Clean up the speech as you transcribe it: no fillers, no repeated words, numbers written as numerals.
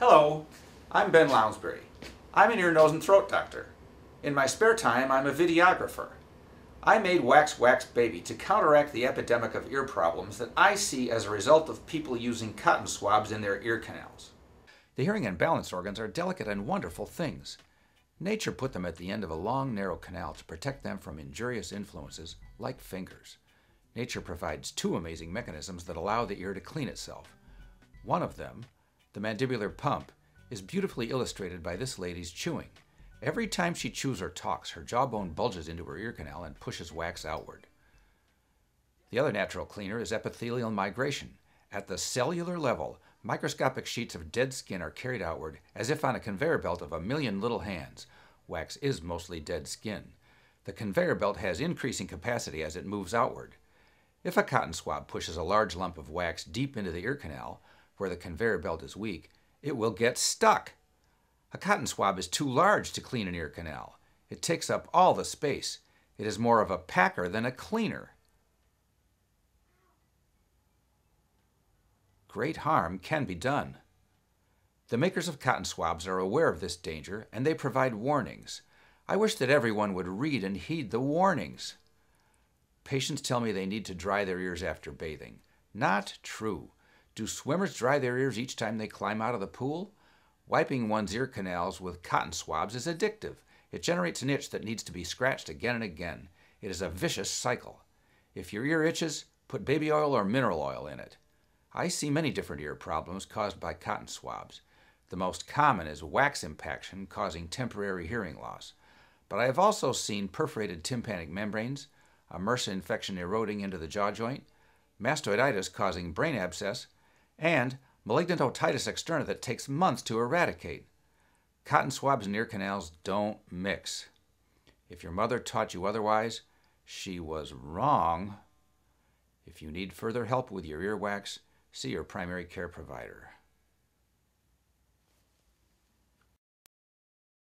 Hello, I'm Ben Lounsbury. I'm an ear, nose, and throat doctor. In my spare time, I'm a videographer. I made Wax Wax Baby to counteract the epidemic of ear problems that I see as a result of people using cotton swabs in their ear canals. The hearing and balance organs are delicate and wonderful things. Nature put them at the end of a long, narrow canal to protect them from injurious influences like fingers. Nature provides two amazing mechanisms that allow the ear to clean itself. One of them, the mandibular pump, is beautifully illustrated by this lady's chewing. Every time she chews or talks, her jawbone bulges into her ear canal and pushes wax outward. The other natural cleaner is epithelial migration. At the cellular level, microscopic sheets of dead skin are carried outward as if on a conveyor belt of a million little hands. Wax is mostly dead skin. The conveyor belt has increasing capacity as it moves outward. If a cotton swab pushes a large lump of wax deep into the ear canal, where the conveyor belt is weak, it will get stuck. A cotton swab is too large to clean an ear canal. It takes up all the space. It is more of a packer than a cleaner. Great harm can be done. The makers of cotton swabs are aware of this danger, and they provide warnings. I wish that everyone would read and heed the warnings. Patients tell me they need to dry their ears after bathing. Not true. Do swimmers dry their ears each time they climb out of the pool? Wiping one's ear canals with cotton swabs is addictive. It generates an itch that needs to be scratched again and again. It is a vicious cycle. If your ear itches, put baby oil or mineral oil in it. I see many different ear problems caused by cotton swabs. The most common is wax impaction causing temporary hearing loss. But I have also seen perforated tympanic membranes, a MRSA infection eroding into the jaw joint, mastoiditis causing brain abscess, and malignant otitis externa that takes months to eradicate. Cotton swabs and ear canals don't mix. If your mother taught you otherwise, she was wrong. If you need further help with your earwax, see your primary care provider.